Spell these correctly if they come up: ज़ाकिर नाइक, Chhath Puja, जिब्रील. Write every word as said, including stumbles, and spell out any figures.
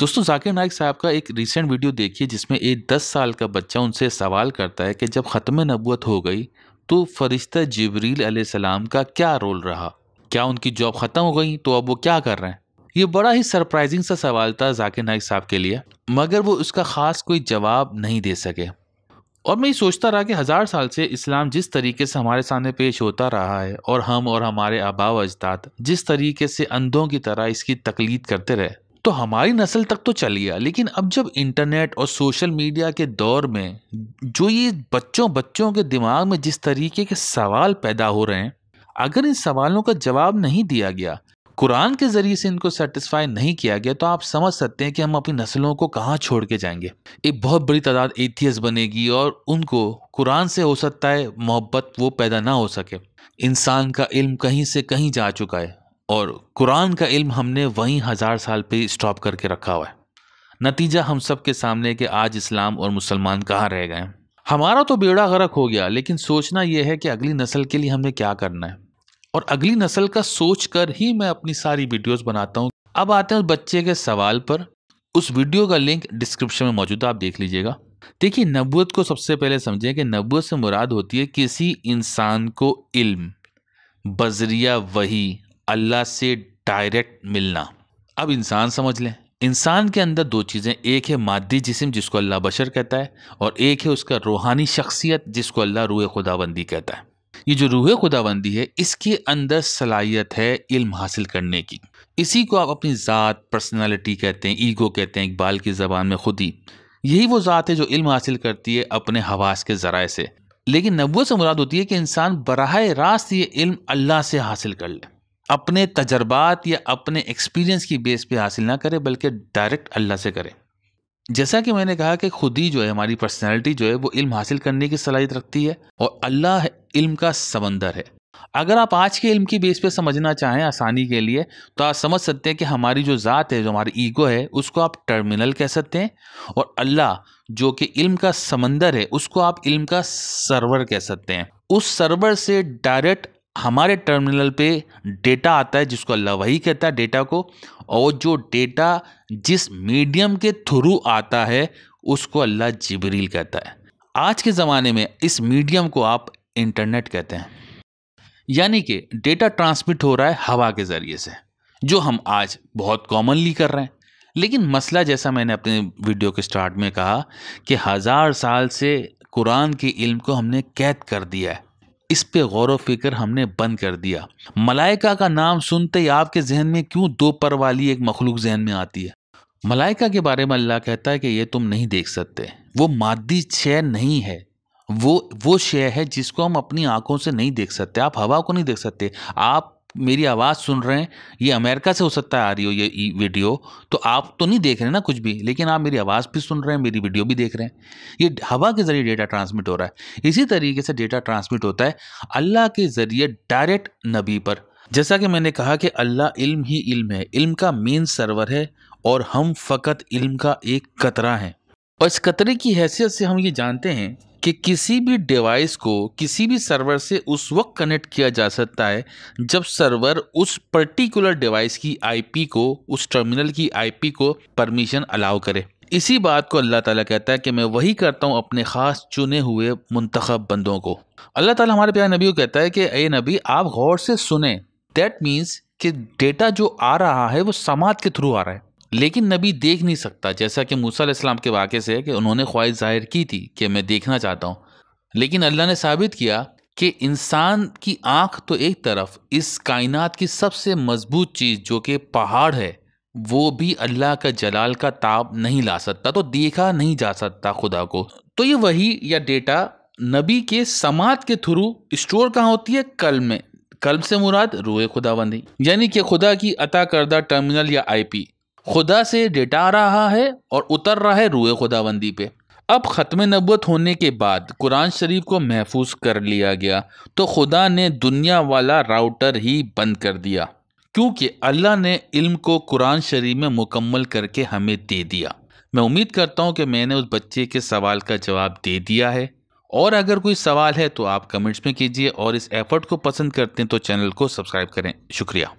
दोस्तों ज़ाकिर नाइक साहब का एक रिसेंट वीडियो देखिए जिसमें एक दस साल का बच्चा उनसे सवाल करता है कि जब ख़त्म नबूवत हो गई तो फरिश्ता जिब्रील अलैहिस्सलाम का क्या रोल रहा, क्या उनकी जॉब ख़त्म हो गई तो अब वो क्या कर रहे हैं। ये बड़ा ही सरप्राइजिंग सा सवाल था ज़ाकिर नाइक साहब के लिए, मगर वो उसका ख़ास कोई जवाब नहीं दे सके। और मैं ये सोचता रहा कि हज़ार साल से इस्लाम जिस तरीके से हमारे सामने पेश होता रहा है और हम और हमारे आबा व अजदाद जिस तरीके से अंधों की तरह इसकी तकलीद करते रहे तो हमारी नस्ल तक तो चल गया, लेकिन अब जब इंटरनेट और सोशल मीडिया के दौर में जो ये बच्चों बच्चों के दिमाग में जिस तरीके के सवाल पैदा हो रहे हैं, अगर इन सवालों का जवाब नहीं दिया गया, कुरान के ज़रिए से इनको सेटिस्फाई नहीं किया गया, तो आप समझ सकते हैं कि हम अपनी नस्लों को कहाँ छोड़ के जाएंगे। एक बहुत बड़ी तादाद एथियस्ट बनेगी और उनको कुरान से हो सकता है मोहब्बत वो पैदा ना हो सके। इंसान का इल्म कहीं से कहीं जा चुका है और कुरान का इल्म हमने वहीं हज़ार साल पे स्टॉप करके रखा हुआ है। नतीजा हम सब के सामने कि आज इस्लाम और मुसलमान कहाँ रह गए हैं। हमारा तो बेड़ा गर्क हो गया, लेकिन सोचना यह है कि अगली नस्ल के लिए हमने क्या करना है, और अगली नस्ल का सोचकर ही मैं अपनी सारी वीडियोस बनाता हूँ। अब आते हैं उस बच्चे के सवाल पर। उस वीडियो का लिंक डिस्क्रिप्शन में मौजूद है, आप देख लीजिएगा। देखिए, नबूवत को सबसे पहले समझें कि नबूवत से मुराद होती है किसी इंसान को इल्म बजरिया वही अल्लाह से डायरेक्ट मिलना। अब इंसान समझ लें, इंसान के अंदर दो चीज़ें, एक है मादी जिस्म जिसको अल्लाह बशर कहता है और एक है उसका रूहानी शख्सियत जिसको अल्लाह रूह खुदाबंदी कहता है। ये जो रूह खुदाबंदी है, इसके अंदर सलाहियत है इल्म हासिल करने की। इसी को आप अपनी ज़ात, पर्सनालिटी कहते हैं, ईगो कहते हैं इकबाल की ज़बान में, खुद ही। यही वो ज़ात है जो इल्म हासिल करती है अपने हवास के ज़राए से। लेकिन नबूवत से मुराद होती है कि इंसान बराह रास्त ये इल्म अल्लाह से हासिल कर ले, अपने तजर्बात या अपने एक्सपीरियंस की बेस पे हासिल ना करे बल्कि डायरेक्ट अल्लाह से करे। जैसा कि मैंने कहा कि खुद ही जो है हमारी पर्सनैलिटी जो है वो इल्म हासिल करने की सलाहियत रखती है और अल्लाह इल्म का समंदर है। अगर आप आज के इल्म की बेस पे समझना चाहें आसानी के लिए, तो आप समझ सकते हैं कि हमारी जो ज़ात है, जो हमारी ईगो है, उसको आप टर्मिनल कह सकते हैं, और अल्लाह जो कि इल्म का समंदर है उसको आप इल्म का सर्वर कह सकते हैं। उस सर्वर से डायरेक्ट हमारे टर्मिनल पे डेटा आता है जिसको अल्लाह वही कहता है डेटा को, और जो डेटा जिस मीडियम के थ्रू आता है उसको अल्लाह जिब्रील कहता है। आज के ज़माने में इस मीडियम को आप इंटरनेट कहते हैं, यानी कि डेटा ट्रांसमिट हो रहा है हवा के ज़रिए से, जो हम आज बहुत कॉमनली कर रहे हैं। लेकिन मसला, जैसा मैंने अपने वीडियो के स्टार्ट में कहा, कि हज़ार साल से कुरान के इल्म को हमने कैद कर दिया है, इस पे गौर व फिक्र हमने बंद कर दिया। मलाइका का नाम सुनते ही आपके जहन में क्यों दो पर वाली एक मखलूक जहन में आती है? मलाइका के बारे में अल्लाह कहता है कि ये तुम नहीं देख सकते, वो मादी शय नहीं है, वो वो शय है जिसको हम अपनी आंखों से नहीं देख सकते। आप हवा को नहीं देख सकते। आप मेरी आवाज़ सुन रहे हैं, ये अमेरिका से हो सकता है आ रही हो ये वीडियो, तो आप तो नहीं देख रहे ना कुछ भी, लेकिन आप मेरी आवाज़ भी सुन रहे हैं, मेरी वीडियो भी देख रहे हैं। ये हवा के ज़रिए डेटा ट्रांसमिट हो रहा है। इसी तरीके से डेटा ट्रांसमिट होता है अल्लाह के ज़रिए डायरेक्ट नबी पर। जैसा कि मैंने कहा कि अल्लाह इल्म ही इल्म है, इल्म का मेन सर्वर है, और हम फ़कत इल्म का एक कतरा हैं। और इस कतरे की हैसियत से हम ये जानते हैं कि किसी भी डिवाइस को किसी भी सर्वर से उस वक्त कनेक्ट किया जा सकता है जब सर्वर उस पर्टिकुलर डिवाइस की आईपी को, उस टर्मिनल की आईपी को परमिशन अलाउ करे। इसी बात को अल्लाह ताला कहता है कि मैं वही करता हूँ अपने ख़ास चुने हुए मुंतखब बंदों को। अल्लाह ताला हमारे प्यारे नबी को कहता है कि ए नबी, आप गौर से सुने। दैट मीन्स कि डेटा जो आ रहा है वो समात के थ्रू आ रहा है, लेकिन नबी देख नहीं सकता। जैसा कि मूसा अलैहिस्सलाम के वाक़े से है कि उन्होंने ख्वाहिश जाहिर की थी कि मैं देखना चाहता हूँ, लेकिन अल्लाह ने साबित किया कि इंसान की आँख तो एक तरफ, इस कायनात की सबसे मजबूत चीज़ जो कि पहाड़ है, वो भी अल्लाह का जलाल का ताब नहीं ला सकता, तो देखा नहीं जा सकता खुदा को। तो ये वही या डेटा नबी के समात के थ्रू स्टोर कहाँ होती है? कल्ब में। कल्ब से मुराद रूह खुदाबंदी, यानी कि खुदा की अता करदा टर्मिनल या आई पी। खुदा से डेटा आ रहा है और उतर रहा है रूह खुदाबंदी पे। अब ख़त्म नबूवत होने के बाद कुरान शरीफ को महफूज कर लिया गया, तो खुदा ने दुनिया वाला राउटर ही बंद कर दिया, क्योंकि अल्लाह ने इल्म को कुरान शरीफ में मुकम्मल करके हमें दे दिया। मैं उम्मीद करता हूँ कि मैंने उस बच्चे के सवाल का जवाब दे दिया है, और अगर कोई सवाल है तो आप कमेंट्स में कीजिए, और इस एफर्ट को पसंद करते हैं तो चैनल को सब्सक्राइब करें। शुक्रिया।